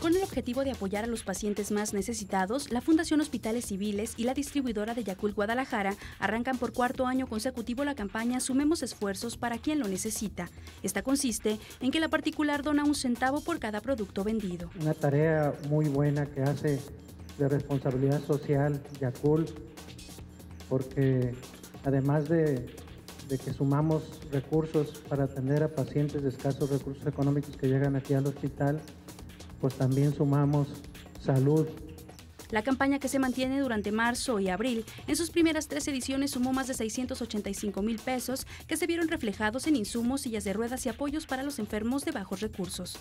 Con el objetivo de apoyar a los pacientes más necesitados, la Fundación Hospitales Civiles y la distribuidora de Yakult Guadalajara arrancan por cuarto año consecutivo la campaña Sumemos Esfuerzos para quien lo necesita. Esta consiste en que la particular dona 1 centavo por cada producto vendido. Una tarea muy buena que hace de responsabilidad social Yakult, porque además de que sumamos recursos para atender a pacientes de escasos recursos económicos que llegan aquí al hospital, pues también sumamos salud. La campaña, que se mantiene durante marzo y abril, en sus primeras 3 ediciones sumó más de 685,000 pesos que se vieron reflejados en insumos, sillas de ruedas y apoyos para los enfermos de bajos recursos.